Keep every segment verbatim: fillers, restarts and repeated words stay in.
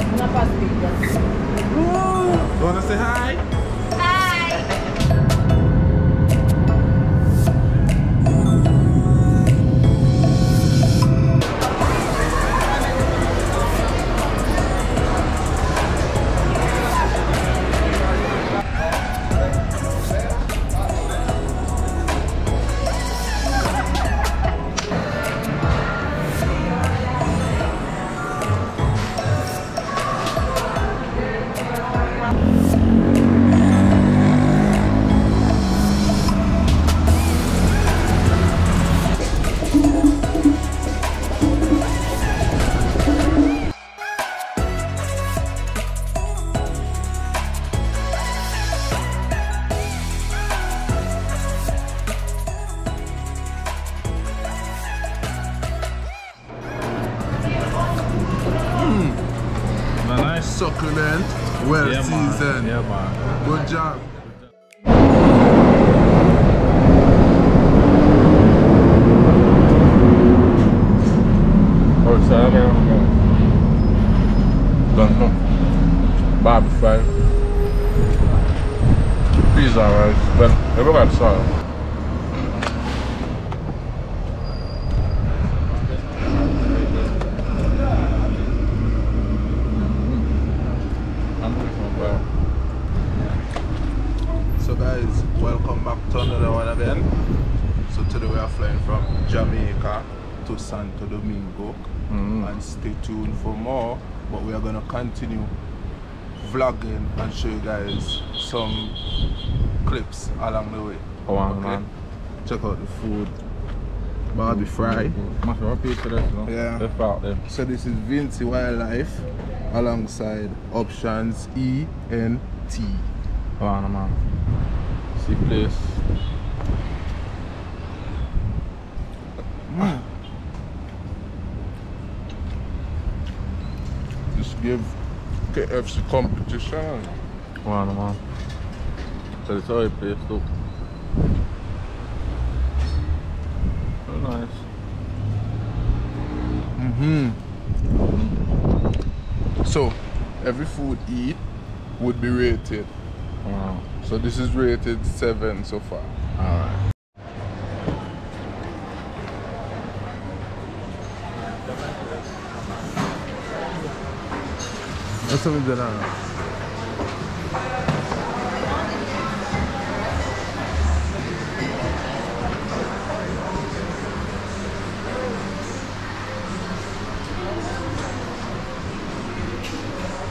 Una pastilla. Woo! Wanna say hi? Succulent, well yeah, seasoned. Yeah, man. Good job. What's up? Don't know. Barbie fry. Pizza rice. Well, everybody's sorry. To Santo Domingo, mm-hmm. and stay tuned for more, but we are going to continue vlogging and show you guys some clips along the way. Oh, okay. Man. Check out the food. Barbie fry. Mm-hmm. Yeah. So this is Vincy Wildlife alongside Options E N T. Oh, man. See place. Mm. Give K F C competition. Wow, man. So it's all place too. So nice. Mm-hmm. So every food eat would be rated. Wow. So this is rated seven so far. Alright. That's what we've done now.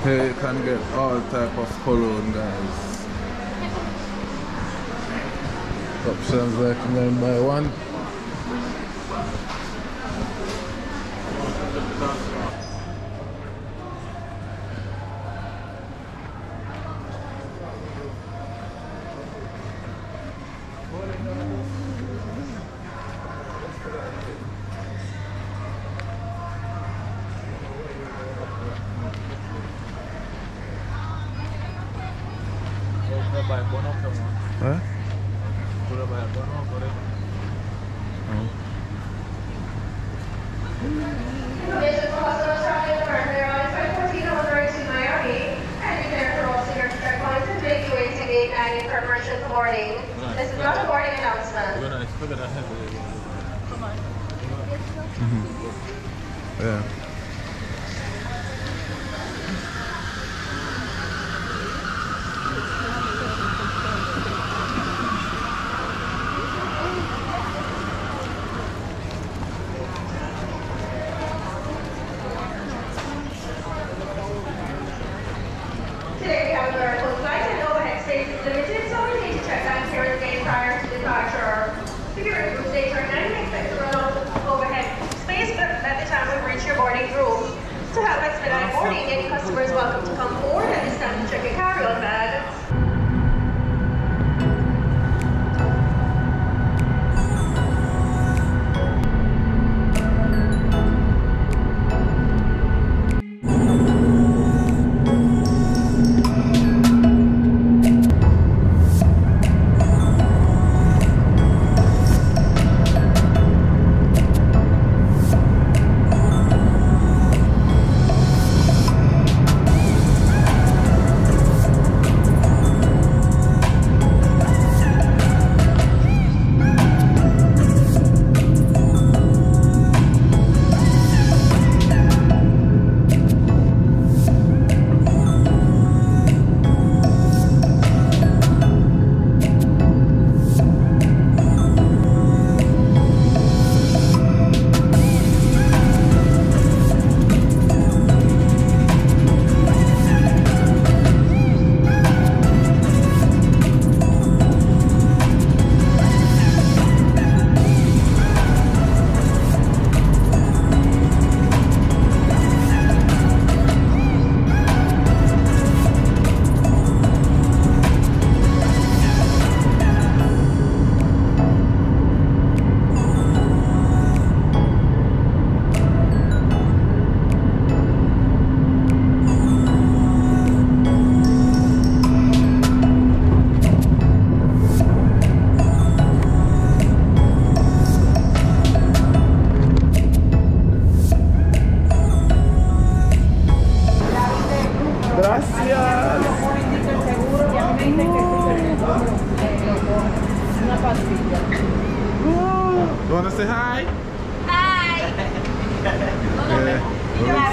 Here you can get all type of cologne, guys. Options recommend by one. Huh? This is not a morning announcement. We're not going to have it. Come on. Mm-hmm. Yeah.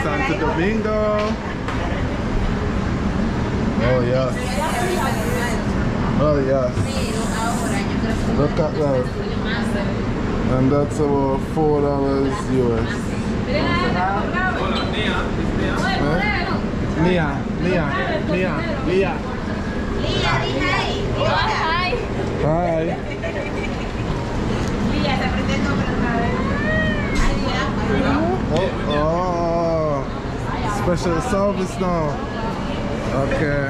Santo Domingo. Oh yes. Oh yes. Look at that. And that's about four dollars U S. Huh? Nia, Nia, Nia, Nia. Hi. Hi. Oh, oh, special service now. Okay,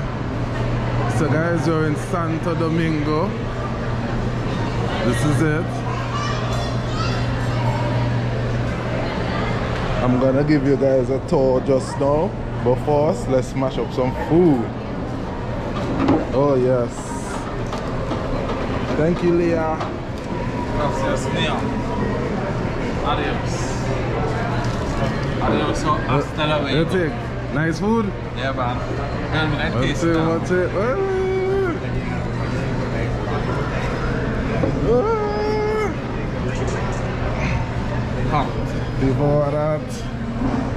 so guys, we're in Santo Domingo. This is it. I'm gonna give you guys a tour just now, but first let's smash up some food. Oh yes, thank you, Leah. Gracias, Leah. Adios. Adios, hasta la vez. Nice food? Yeah, man. What's it, what's it? Hot. Before that.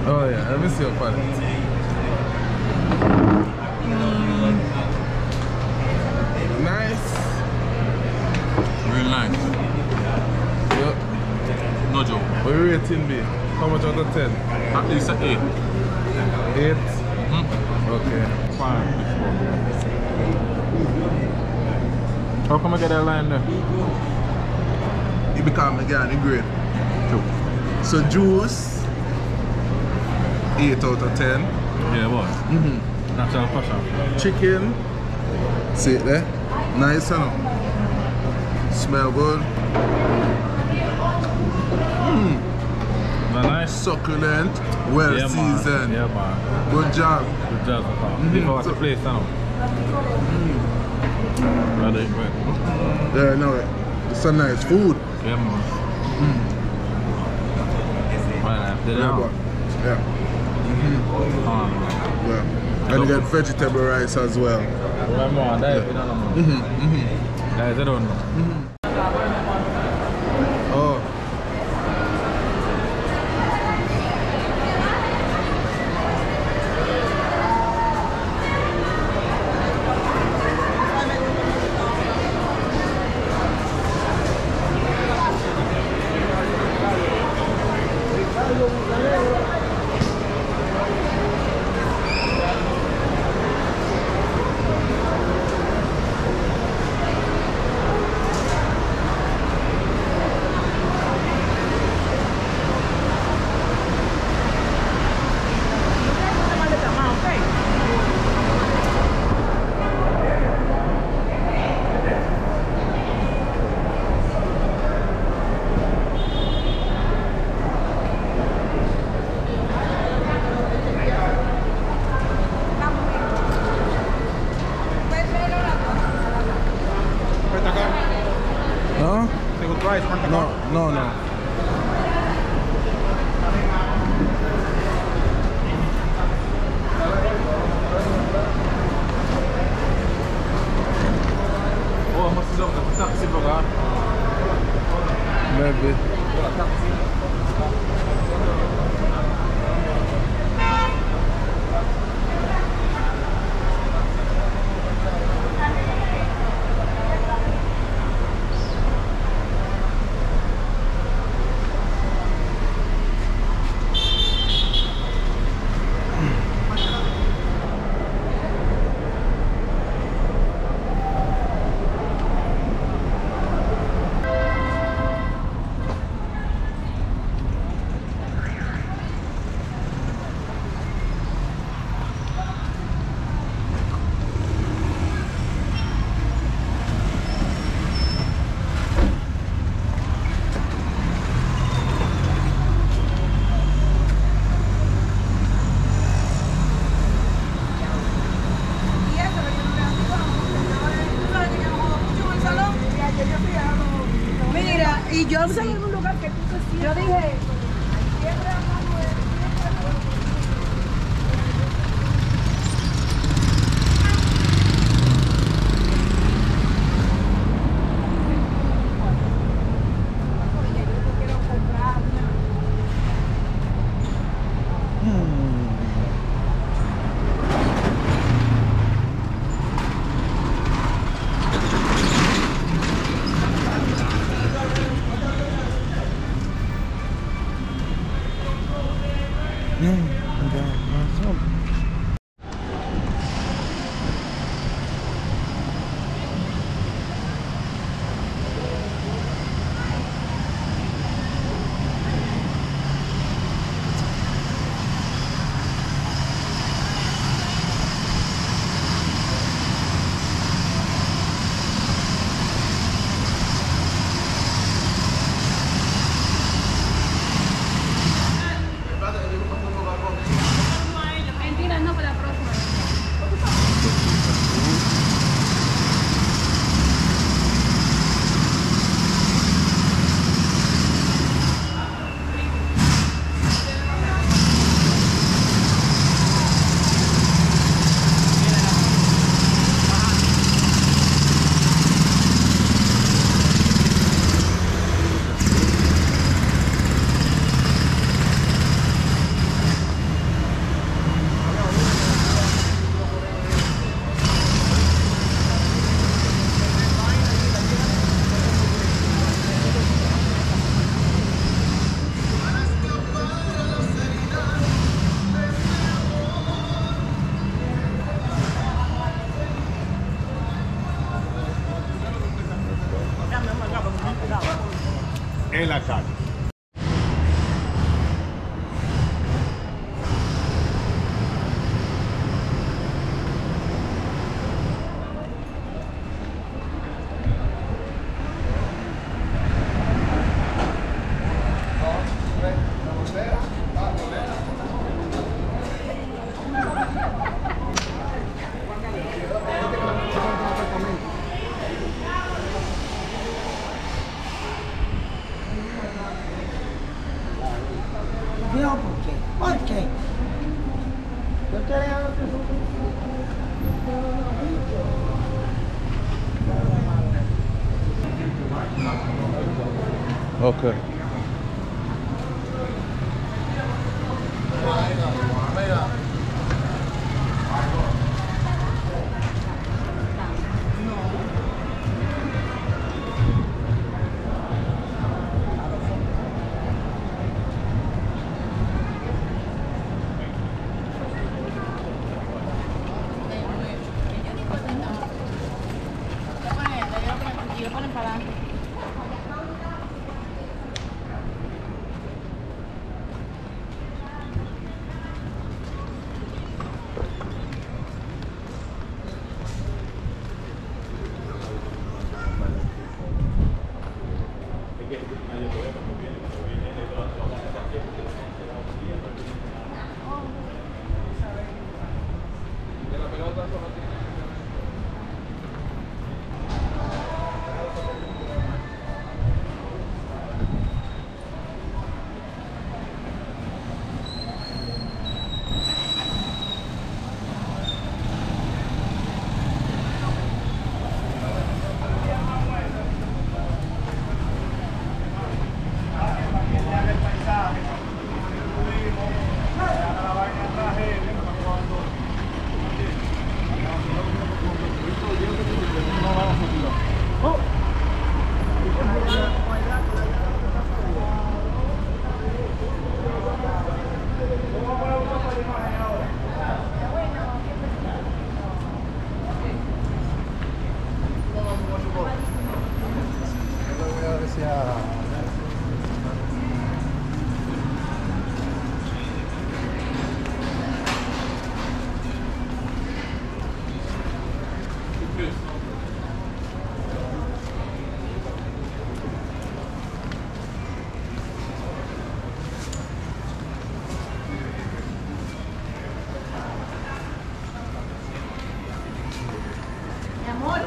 Oh yeah, let me see your palate. Mm. Nice. Real nice. Yep. No joke. What are you rating me? How much out of ten? At least an eight. Eight? Mm-hmm. Okay. Five. How come I get that line there? It become a guy in grade. Two. So juice, eight out of ten. Yeah, what? Mm-hmm. Natural passion. Chicken. See it there? Nice and all. Smell good. Mm. Nice. Succulent, well yeah, seasoned. Yeah, man. Good job. Good job, mm-hmm. People at so, the place now. Mm-hmm. Rather right. Yeah, no, it's a nice food. Yeah, man. Mm. Right after yeah, that. Yeah. Mm-hmm. um, yeah. And you get vegetable rice as well. Right, man. That is yeah. Normal. Mm-hmm. Mm-hmm. That is it on. Mm-hmm. La calle. Okay.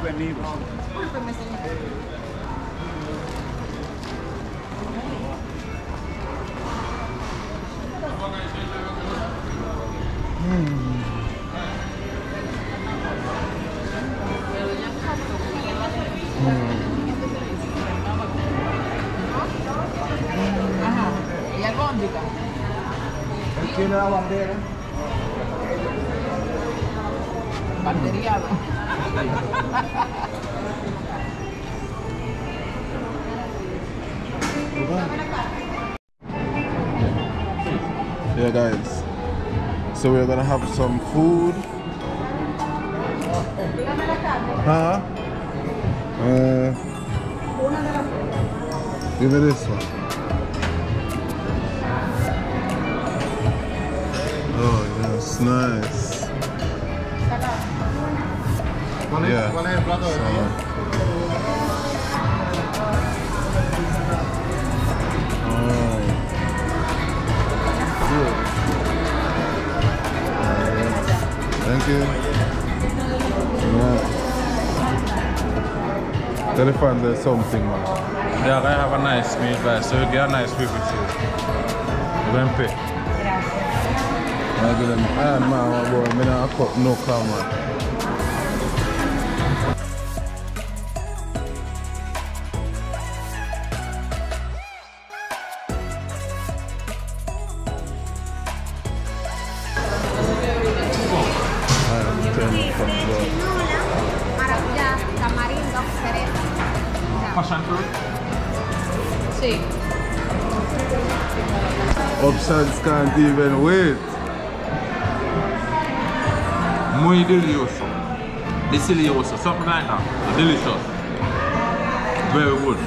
Bienvenidos. Discúlpeme, señor. Ajá. Ella es góndica. Él tiene la bandera. Banderiado. Yeah, guys. So we're gonna have some food. Huh? Uh, give me this one. Oh, that's nice. Yeah. So. Oh. Thank you. Tell your friend there's something, man. Yeah, I have a nice meal, but so you get a nice meal with you. You don't pay. I give them, I am my boy, I don't cut no car, man. Options can't even wait. Muy delicioso. Delicioso. Something like that. Delicious. Very good.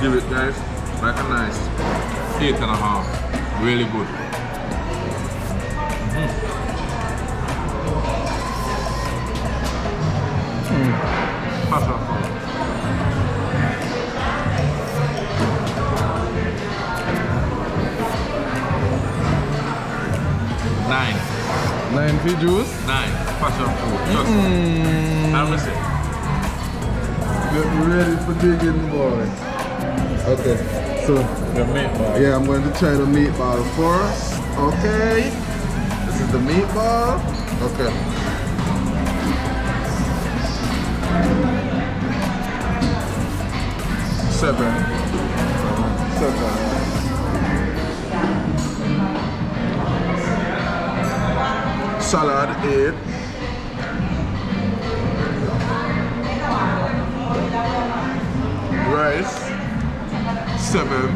Give it guys, like a nice eight and a half, really good. Mm-hmm. Mm. Passion fruit. Nine. Nine pea juice? Nine, passion fruit, just mm-hmm. I'll miss it. Get ready for digging, boy. Okay, so the meatball. Yeah, I'm going to try the meatball first. Okay, this is the meatball. Okay. Seven. Seven. Salad eight. Rice. Seven.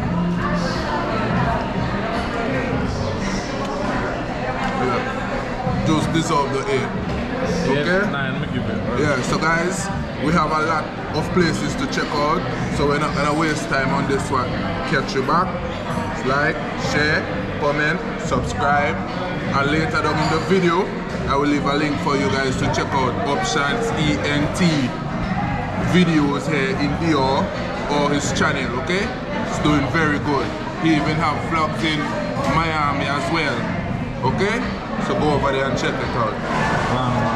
Yeah. Just dissolve the eight. Okay? Yeah, so guys, we have a lot of places to check out, so we're not gonna waste time on this one. Catch you back. Like, share, comment, subscribe, and later down in the video, I will leave a link for you guys to check out Options E N T videos here in Dior or his channel, okay? Doing very good. He even have vlogs in Miami as well. Okay? So go over there and check it out. Wow.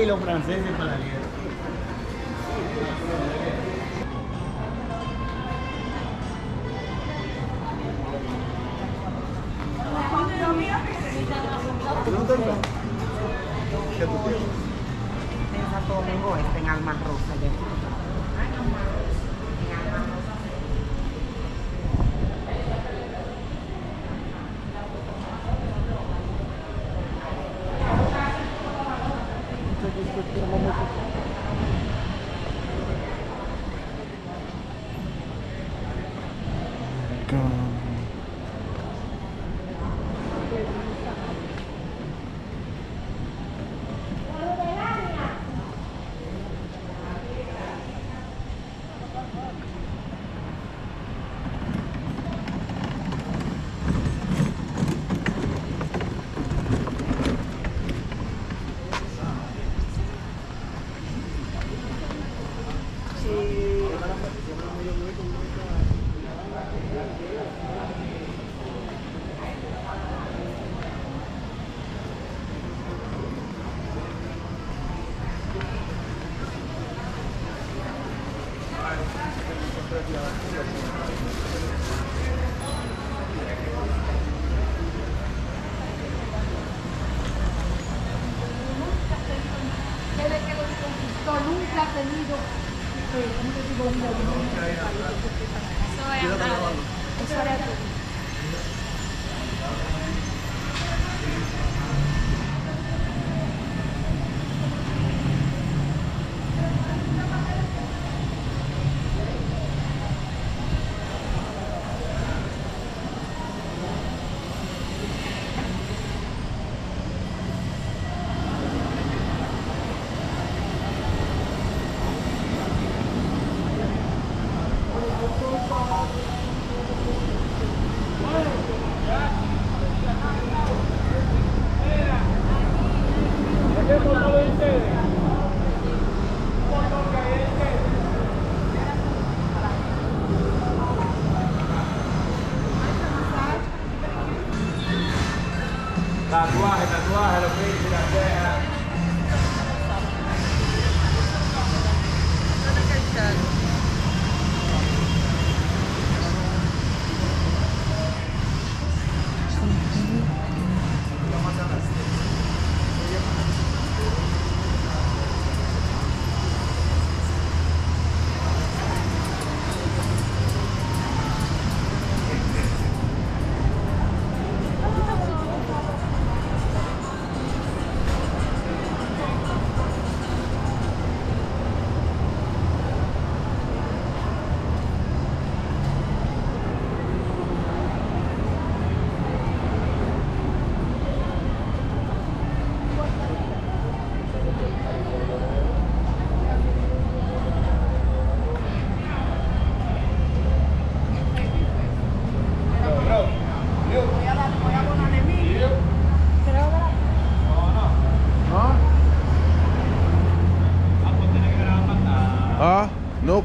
Y los franceses para mí. Tatuaje, tatuaje, los pies, las cejas.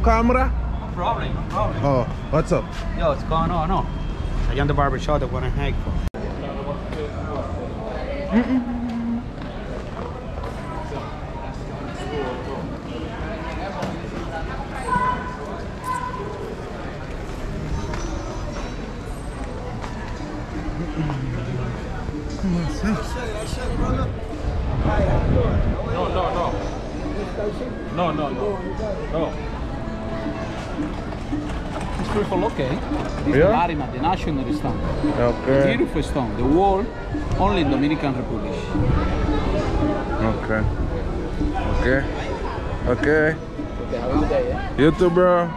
Camera? No problem, no problem. Oh, what's up? Yo, what's going on? No, I am the barber shop that want to hang for. No, no, no. No, no, no. No. It's beautiful, okay. This yeah. is Marima, the national stone. Okay. Beautiful stone. The wall, only in Dominican Republic. Okay. Okay. Okay. Okay, have a good day, eh? You too, bro.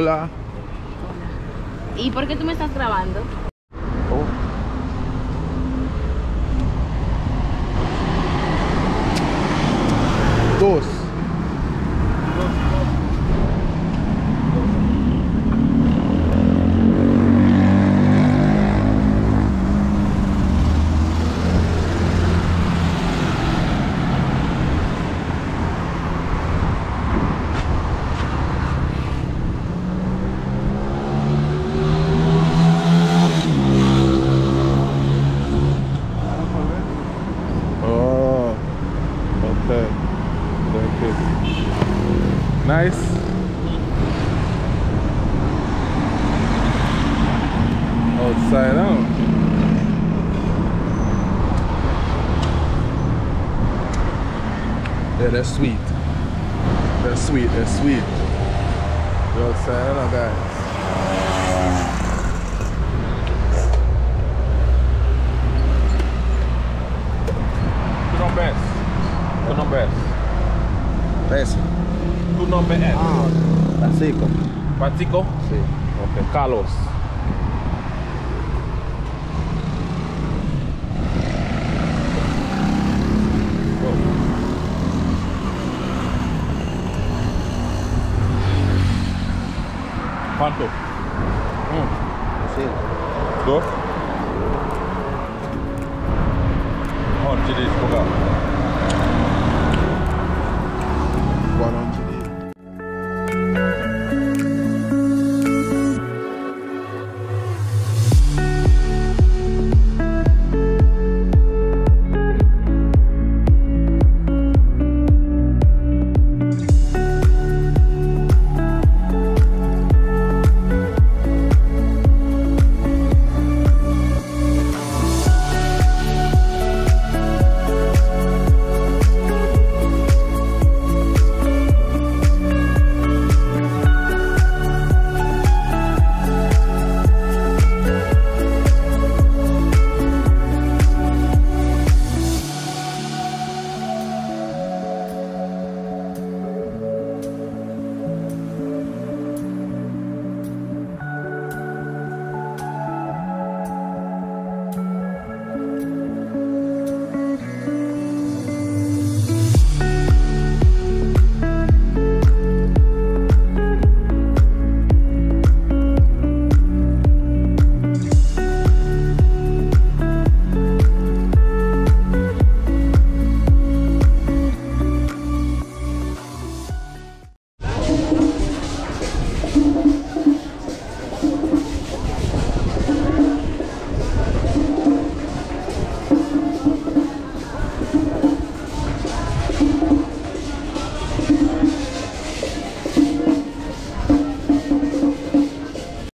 Hola. ¿Y por qué tú me estás grabando? Oh. Dos. Upside down. Yeah, that's sweet. That's sweet, that's sweet. You're upside down, guys. Francisco. ¿Francisco? Sí. Ok, Carlos. ¿Cuánto? Mm. Sí. ¿Dos? Oh,